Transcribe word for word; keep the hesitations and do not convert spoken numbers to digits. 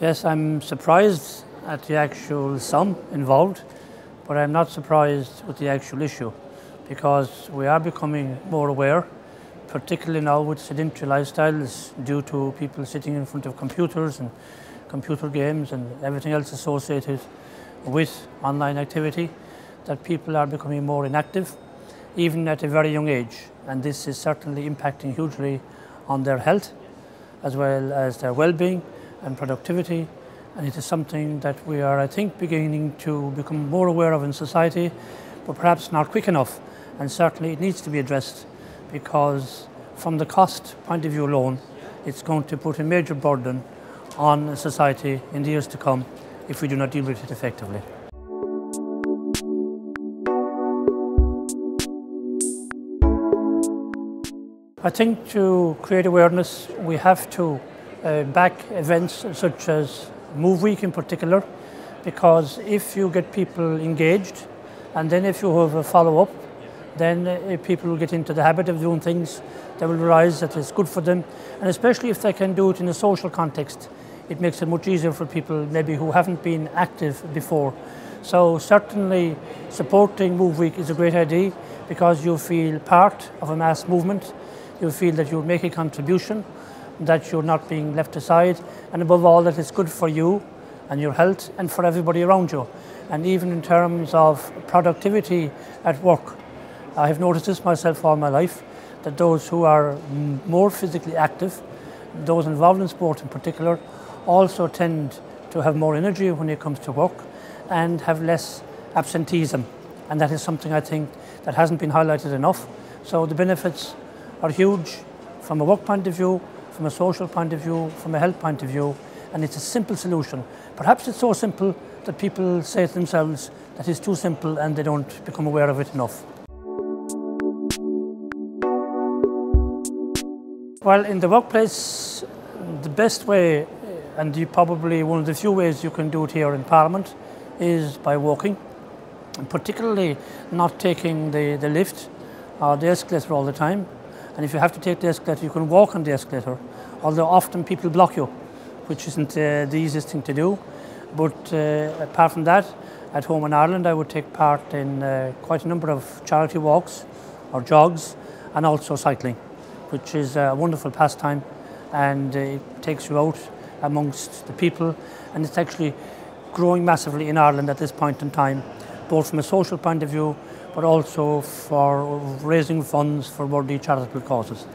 Yes, I'm surprised at the actual sum involved, but I'm not surprised with the actual issue because we are becoming more aware, particularly now with sedentary lifestyles due to people sitting in front of computers and computer games and everything else associated with online activity, that people are becoming more inactive, even at a very young age. And this is certainly impacting hugely on their health as well as their well-being and productivity, and it is something that we are, I think, beginning to become more aware of in society, but perhaps not quick enough, and certainly it needs to be addressed because from the cost point of view alone, it's going to put a major burden on society in the years to come if we do not deal with it effectively. I think to create awareness, we have to uh, back events such as Move Week in particular, because if you get people engaged and then if you have a follow-up, then uh, people will get into the habit of doing things. They will realize that it's good for them, and especially if they can do it in a social context, it makes it much easier for people maybe who haven't been active before. So certainly supporting Move Week is a great idea because you feel part of a mass movement. You feel that you make a contribution, that you're not being left aside, and above all that it's good for you and your health and for everybody around you. And even in terms of productivity at work, I have noticed this myself all my life, that those who are more physically active, those involved in sport in particular, also tend to have more energy when it comes to work and have less absenteeism. And that is something I think that hasn't been highlighted enough. So the benefits are huge from a work point of view, from a social point of view, from a health point of view, and it's a simple solution. Perhaps it's so simple that people say to themselves that it's too simple and they don't become aware of it enough. Well, in the workplace, the best way, and probably one of the few ways you can do it here in Parliament, is by walking, and particularly not taking the, the lift or the escalator all the time. And if you have to take the escalator, you can walk on the escalator, although often people block you, which isn't uh, the easiest thing to do. But uh, apart from that, at home in Ireland, I would take part in uh, quite a number of charity walks or jogs, and also cycling, which is a wonderful pastime, and uh, it takes you out amongst the people. And it's actually growing massively in Ireland at this point in time, both from a social point of view, but also for raising funds for worthy charitable causes.